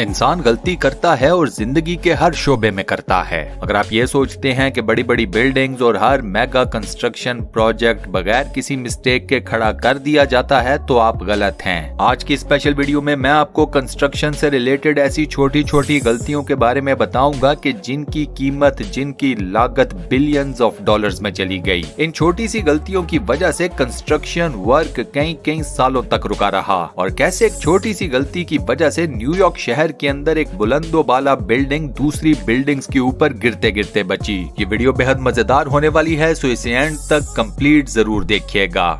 इंसान गलती करता है और जिंदगी के हर शोबे में करता है। अगर आप ये सोचते हैं कि बड़ी बड़ी बिल्डिंग्स और हर मेगा कंस्ट्रक्शन प्रोजेक्ट बगैर किसी मिस्टेक के खड़ा कर दिया जाता है तो आप गलत हैं। आज की स्पेशल वीडियो में मैं आपको कंस्ट्रक्शन से रिलेटेड ऐसी छोटी छोटी गलतियों के बारे में बताऊंगा कि जिनकी कीमत, जिनकी लागत बिलियंस ऑफ डॉलर्स में चली गई। इन छोटी सी गलतियों की वजह से कंस्ट्रक्शन वर्क कई कई सालों तक रुका रहा और कैसे एक छोटी सी गलती की वजह से न्यूयॉर्क शहर के अंदर एक बुलंदोबाला बिल्डिंग दूसरी बिल्डिंग्स के ऊपर गिरते गिरते बची। ये वीडियो बेहद मजेदार होने वाली है, सो इसे एंड तक कंप्लीट जरूर देखिएगा।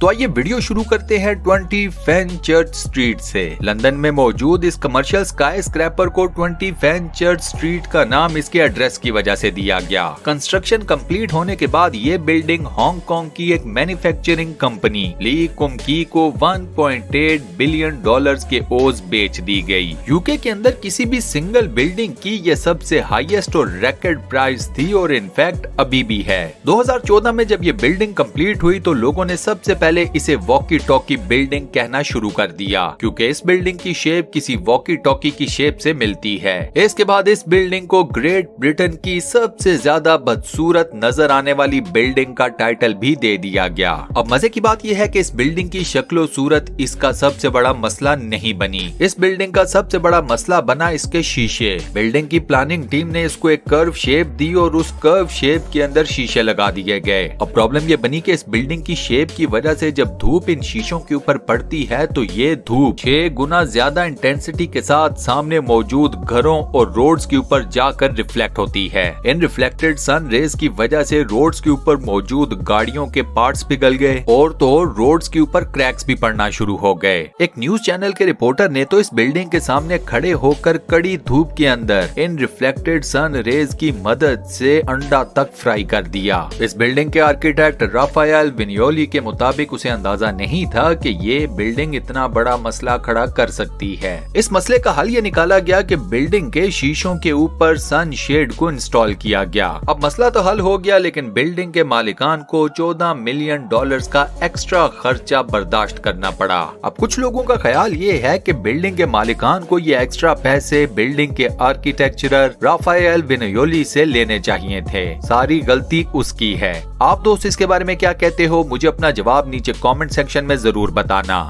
तो आइए वीडियो शुरू करते हैं 20 फेनचर्च स्ट्रीट से। लंदन में मौजूद इस कमर्शियल स्काई स्क्रैपर को 20 फेनचर्च स्ट्रीट का नाम इसके एड्रेस की वजह से दिया गया। कंस्ट्रक्शन कंप्लीट होने के बाद ये बिल्डिंग हांगकांग की एक मैन्युफैक्चरिंग कंपनी ली कुम की को 1.8 बिलियन डॉलर्स के ओज बेच दी गई। यूके के अंदर किसी भी सिंगल बिल्डिंग की ये सबसे हाईएस्ट और रैकेट प्राइस थी और इनफैक्ट अभी भी है। 2014 में जब ये बिल्डिंग कम्प्लीट हुई तो लोगों ने सबसे पहले इसे वॉकी टॉकी बिल्डिंग कहना शुरू कर दिया क्योंकि इस बिल्डिंग की शेप किसी वॉकी टॉकी की शेप से मिलती है। इसके बाद इस बिल्डिंग को ग्रेट ब्रिटेन की सबसे ज्यादा बदसूरत नजर आने वाली बिल्डिंग का टाइटल भी दे दिया गया। अब मजे की बात यह है कि इस बिल्डिंग की शक्लो सूरत इसका सबसे बड़ा मसला नहीं बनी। इस बिल्डिंग का सबसे बड़ा मसला बना इसके शीशे। बिल्डिंग की प्लानिंग टीम ने इसको एक कर्व शेप दी और उस कर्व शेप के अंदर शीशे लगा दिए गए। अब प्रॉब्लम ये बनी कि इस बिल्डिंग की शेप की वजह से जब धूप इन शीशों के ऊपर पड़ती है तो ये धूप 6 गुना ज्यादा इंटेंसिटी के साथ सामने मौजूद घरों और रोड्स के ऊपर जाकर रिफ्लेक्ट होती है। इन रिफ्लेक्टेड सन रेज की वजह से रोड्स के ऊपर मौजूद गाड़ियों के पार्ट्स पिघल गए और तो रोड्स के ऊपर क्रैक्स भी पड़ना शुरू हो गए। एक न्यूज चैनल के रिपोर्टर ने तो इस बिल्डिंग के सामने खड़े होकर कड़ी धूप के अंदर इन रिफ्लेक्टेड सन रेज की मदद से अंडा तक फ्राई कर दिया। इस बिल्डिंग के आर्किटेक्ट राफाएल विनोली के मुताबिक उसे अंदाजा नहीं था कि ये बिल्डिंग इतना बड़ा मसला खड़ा कर सकती है। इस मसले का हल ये निकाला गया कि बिल्डिंग के शीशों के ऊपर सन शेड को इंस्टॉल किया गया। अब मसला तो हल हो गया लेकिन बिल्डिंग के मालिकान को 14 मिलियन डॉलर्स का एक्स्ट्रा खर्चा बर्दाश्त करना पड़ा। अब कुछ लोगों का ख्याल ये है कि बिल्डिंग के मालिकान को ये एक्स्ट्रा पैसे बिल्डिंग के आर्किटेक्चरर राफाएल विनोली से लेने चाहिए थे। सारी गलती उसकी है। आप दोस्त इसके बारे में क्या कहते हो? मुझे अपना जवाब नीचे कमेंट सेक्शन में जरूर बताना।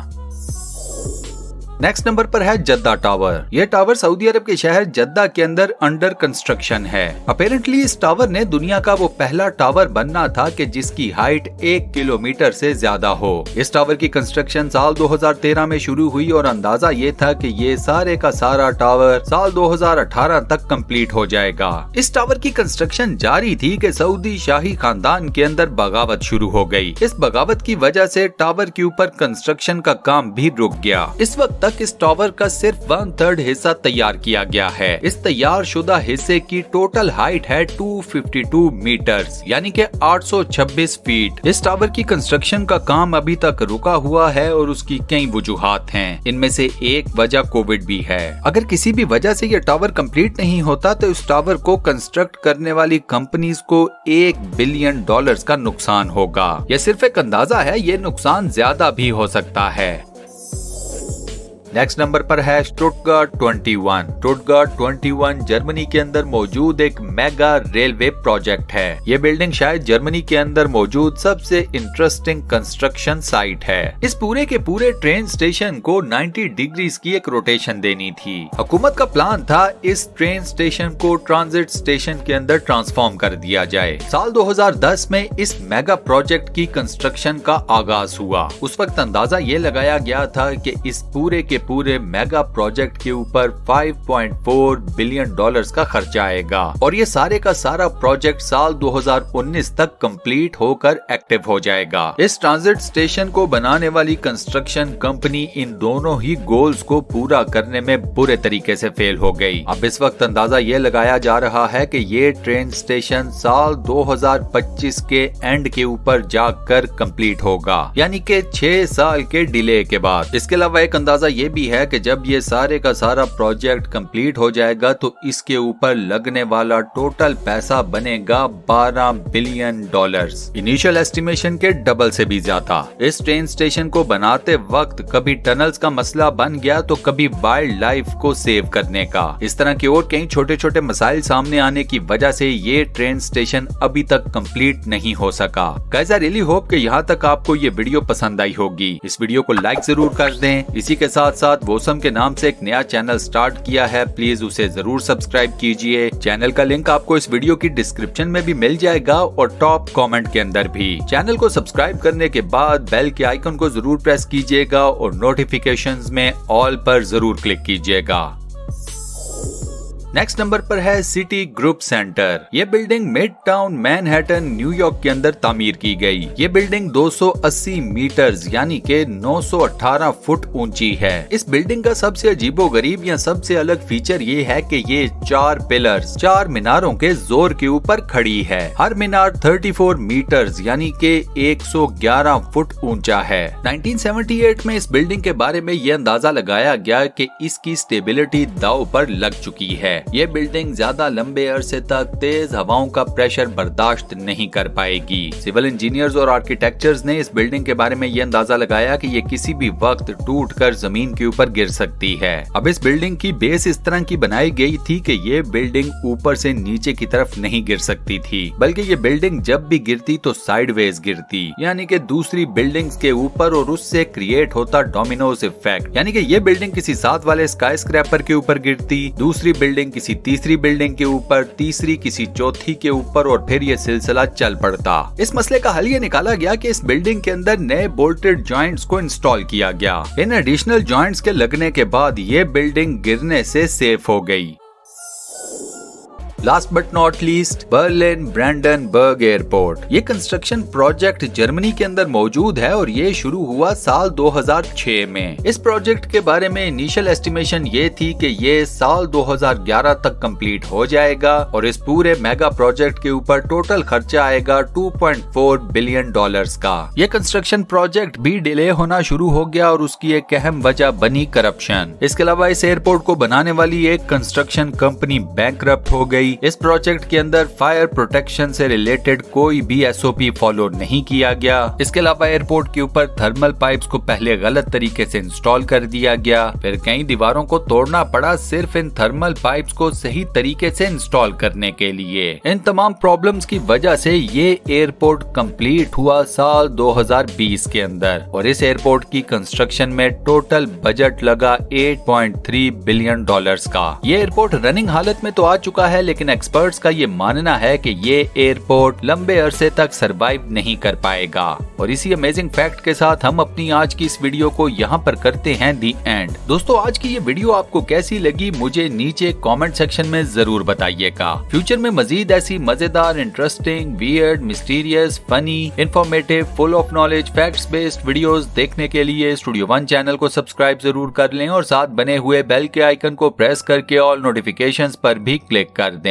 नेक्स्ट नंबर पर है जद्दा टावर। यह टावर सऊदी अरब के शहर जद्दा के अंदर अंडर कंस्ट्रक्शन है। अपेरेंटली इस टावर ने दुनिया का वो पहला टावर बनना था कि जिसकी हाइट 1 किलोमीटर से ज्यादा हो। इस टावर की कंस्ट्रक्शन साल 2013 में शुरू हुई और अंदाजा ये था कि ये सारे का सारा टावर साल 2018 तक कम्प्लीट हो जाएगा। इस टावर की कंस्ट्रक्शन जारी थी कि सऊदी शाही खानदान के अंदर बगावत शुरू हो गयी। इस बगावत की वजह से टावर के ऊपर कंस्ट्रक्शन का काम भी रुक गया। इस वक्त इस टावर का सिर्फ 1/3 हिस्सा तैयार किया गया है। इस तैयार शुदा हिस्से की टोटल हाइट है 252 मीटर्स यानी कि 826 फीट। इस टावर की कंस्ट्रक्शन का काम अभी तक रुका हुआ है और उसकी कई वजूहात हैं। इनमें से एक वजह कोविड भी है। अगर किसी भी वजह से यह टावर कंप्लीट नहीं होता तो इस टावर को कंस्ट्रक्ट करने वाली कंपनीज को $1 बिलियन का नुकसान होगा। यह सिर्फ एक अंदाजा है, ये नुकसान ज्यादा भी हो सकता है। नेक्स्ट नंबर पर है स्टुटगार्ट 21। स्टुटगार्ट 21 जर्मनी के अंदर मौजूद एक मेगा रेलवे प्रोजेक्ट है। ये बिल्डिंग शायद जर्मनी के अंदर मौजूद सबसे इंटरेस्टिंग कंस्ट्रक्शन साइट है। इस पूरे के पूरे ट्रेन स्टेशन को 90 डिग्री की एक रोटेशन देनी थी। हुकूमत का प्लान था इस ट्रेन स्टेशन को ट्रांजिट स्टेशन के अंदर ट्रांसफॉर्म कर दिया जाए। साल 2010 में इस मेगा प्रोजेक्ट की कंस्ट्रक्शन का आगाज हुआ। उस वक्त अंदाजा ये लगाया गया था कि इस पूरे के पूरे मेगा प्रोजेक्ट के ऊपर 5.4 बिलियन डॉलर्स का खर्चा आएगा और ये सारे का सारा प्रोजेक्ट साल 2019 तक कंप्लीट होकर एक्टिव हो जाएगा। इस ट्रांजिट स्टेशन को बनाने वाली कंस्ट्रक्शन कंपनी इन दोनों ही गोल्स को पूरा करने में बुरे तरीके से फेल हो गई। अब इस वक्त अंदाजा ये लगाया जा रहा है कि ये ट्रेन स्टेशन साल 2025 के एंड के ऊपर जाकर कंप्लीट होगा यानी कि 6 साल के डिले के बाद। इसके अलावा एक अंदाजा ये भी है कि जब ये सारे का सारा प्रोजेक्ट कंप्लीट हो जाएगा तो इसके ऊपर लगने वाला टोटल पैसा बनेगा 12 बिलियन डॉलर्स, इनिशियल एस्टिमेशन के डबल से भी ज्यादा। इस ट्रेन स्टेशन को बनाते वक्त कभी टनल्स का मसला बन गया तो कभी वाइल्ड लाइफ को सेव करने का, इस तरह के और कई छोटे छोटे मसाइल सामने आने की वजह से ये ट्रेन स्टेशन अभी तक कंप्लीट नहीं हो सका। गाइस आई रियली होप कि यहाँ तक आपको ये वीडियो पसंद आई होगी। इस वीडियो को लाइक जरूर कर दें। इसी के साथ साथ वोसम के नाम से एक नया चैनल स्टार्ट किया है, प्लीज उसे जरूर सब्सक्राइब कीजिए। चैनल का लिंक आपको इस वीडियो की डिस्क्रिप्शन में भी मिल जाएगा और टॉप कमेंट के अंदर भी। चैनल को सब्सक्राइब करने के बाद बेल के आइकन को जरूर प्रेस कीजिएगा और नोटिफिकेशंस में ऑल पर जरूर क्लिक कीजिएगा। नेक्स्ट नंबर पर है सिटी ग्रुप सेंटर। ये building midtown Manhattan New York के अंदर तामीर की गई। ये बिल्डिंग 280 मीटर्स यानी के 918 फुट ऊंची है। इस बिल्डिंग का सबसे अजीबोगरीब या सबसे अलग फीचर ये है कि ये 4 पिलर्स 4 मीनारों के जोर के ऊपर खड़ी है। हर मीनार 34 मीटर्स यानी के 111 फुट ऊंचा है। 1978 में इस बिल्डिंग के बारे में ये अंदाजा लगाया गया कि इसकी स्टेबिलिटी दाव पर लग चुकी है। ये बिल्डिंग ज्यादा लंबे अरसे तक तेज हवाओं का प्रेशर बर्दाश्त नहीं कर पाएगी। सिविल इंजीनियर्स और आर्किटेक्चर्स ने इस बिल्डिंग के बारे में ये अंदाजा लगाया कि ये किसी भी वक्त टूटकर जमीन के ऊपर गिर सकती है। अब इस बिल्डिंग की बेस इस तरह की बनाई गई थी कि ये बिल्डिंग ऊपर से नीचे की तरफ नहीं गिर सकती थी, बल्कि ये बिल्डिंग जब भी गिरती तो साइडवेज गिरती, यानी कि दूसरी बिल्डिंग्स के ऊपर, और उससे क्रिएट होता डोमिनोज इफेक्ट, यानी कि ये बिल्डिंग किसी 7 वाले स्काईस्क्रैपर के ऊपर गिरती, दूसरी बिल्डिंग किसी तीसरी बिल्डिंग के ऊपर, तीसरी किसी चौथी के ऊपर, और फिर ये सिलसिला चल पड़ता। इस मसले का हल ये निकाला गया कि इस बिल्डिंग के अंदर नए बोल्टेड जॉइंट्स को इंस्टॉल किया गया। इन एडिशनल जॉइंट्स के लगने के बाद ये बिल्डिंग गिरने से सेफ हो गई। Last but not least, Berlin Brandenburg airport. ये कंस्ट्रक्शन प्रोजेक्ट जर्मनी के अंदर मौजूद है और ये शुरू हुआ साल 2006 में। इस प्रोजेक्ट के बारे में इनिशियल एस्टिमेशन ये थी कि ये साल 2011 तक कंप्लीट हो जाएगा और इस पूरे मेगा प्रोजेक्ट के ऊपर टोटल खर्चा आएगा 2.4 बिलियन डॉलर्स का। ये कंस्ट्रक्शन प्रोजेक्ट भी डिले होना शुरू हो गया और उसकी एक अहम वजह बनी करप्शन। इसके अलावा इस एयरपोर्ट को बनाने वाली एक कंस्ट्रक्शन कंपनी बैंकक्रप्ट हो गई। इस प्रोजेक्ट के अंदर फायर प्रोटेक्शन से रिलेटेड कोई भी SOP फॉलो नहीं किया गया। इसके अलावा एयरपोर्ट के ऊपर थर्मल पाइप्स को पहले गलत तरीके से इंस्टॉल कर दिया गया, फिर कई दीवारों को तोड़ना पड़ा सिर्फ इन थर्मल पाइप्स को सही तरीके से इंस्टॉल करने के लिए। इन तमाम प्रॉब्लम्स की वजह से ये एयरपोर्ट कंप्लीट हुआ साल 2020 के अंदर और इस एयरपोर्ट की कंस्ट्रक्शन में टोटल बजट लगा 8.3 बिलियन डॉलर्स का। ये एयरपोर्ट रनिंग हालत में तो आ चुका है, लेकिन एक्सपर्ट्स का ये मानना है कि ये एयरपोर्ट लंबे अरसे तक सरवाइव नहीं कर पाएगा। और इसी अमेजिंग फैक्ट के साथ हम अपनी आज की इस वीडियो को यहाँ पर करते हैं दी एंड। दोस्तों, आज की ये वीडियो आपको कैसी लगी मुझे नीचे कमेंट सेक्शन में जरूर बताइएगा। फ्यूचर में मजीद ऐसी मजेदार, interesting, weird, mysterious, funny, informative, full of knowledge, facts based videos देखने के लिए स्टूडियो वन चैनल को सब्सक्राइब जरूर कर लें और साथ बने हुए बेल के आइकन को प्रेस करके ऑल नोटिफिकेशंस पर भी क्लिक कर दें।